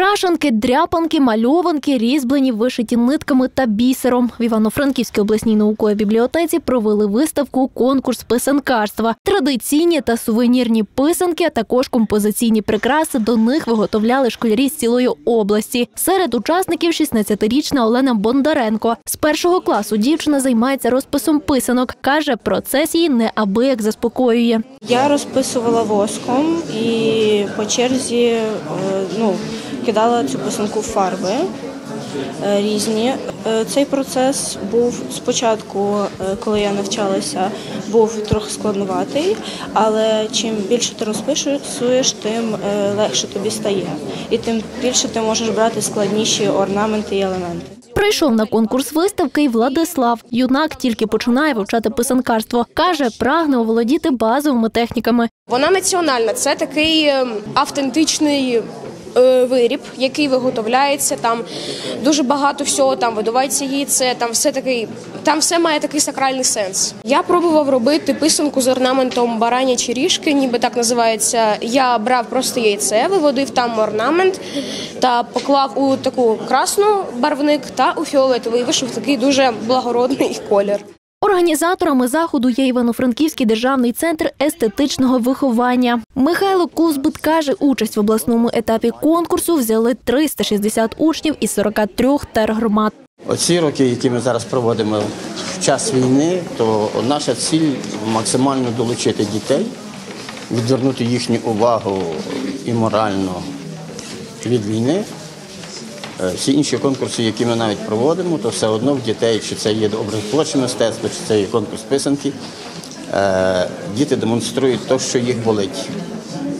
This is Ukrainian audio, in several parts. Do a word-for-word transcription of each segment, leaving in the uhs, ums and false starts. Крашанки, дряпанки, мальованки, різьблені, вишиті нитками та бісером. В Івано-Франківській обласній науковій бібліотеці провели виставку «Конкурс писанкарства». Традиційні та сувенірні писанки, а також композиційні прикраси до них виготовляли школярі з цілої області. Серед учасників шістнадцятирічна Олена Бондаренко. З першого класу дівчина займається розписом писанок. Каже, процес її неабияк заспокоює. Я розписувала воском і по черзі, ну, кидала цю писанку в фарби різні. Цей процес був спочатку, коли я навчалася, був трохи складнуватий, але чим більше ти розписуєш, тим легше тобі стає. І тим більше ти можеш брати складніші орнаменти і елементи. Прийшов на конкурс виставки і Владислав. Юнак тільки починає вивчати писанкарство. Каже, прагне оволодіти базовими техніками. Вона національна, це такий автентичний виріб, який виготовляється, там дуже багато всього, там видувається яйце, там все такий, там все має такий сакральний сенс. Я пробував робити писанку з орнаментом баранячі ріжки, ніби так називається. Я брав просто яйце, виводив там орнамент та поклав у таку красну барвник та у фіолетовий, вийшов такий дуже благородний колір. Організаторами заходу є Івано-Франківський державний центр естетичного виховання. Михайло Кузбут каже, участь в обласному етапі конкурсу взяли триста шістдесят учнів із сорока трьох тергромад. Оці роки, які ми зараз проводимо в час війни, то наша ціль максимально долучити дітей, відвернути їхню увагу і морально від війни. Всі інші конкурси, які ми навіть проводимо, то все одно в дітей, чи це є образотворче мистецтво, чи це є конкурс писанки, діти демонструють те, що їх болить.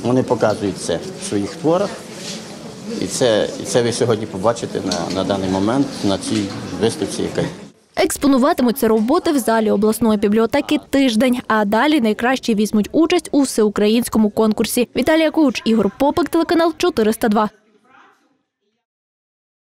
Вони показують це в своїх творах. І це, і це ви сьогодні побачите на, на даний момент на цій виставці, яка є. Експонуватимуться роботи в залі обласної бібліотеки тиждень, а далі найкращі візьмуть участь у всеукраїнському конкурсі. Віталія Куч, Ігор Попик, телеканал чотириста два.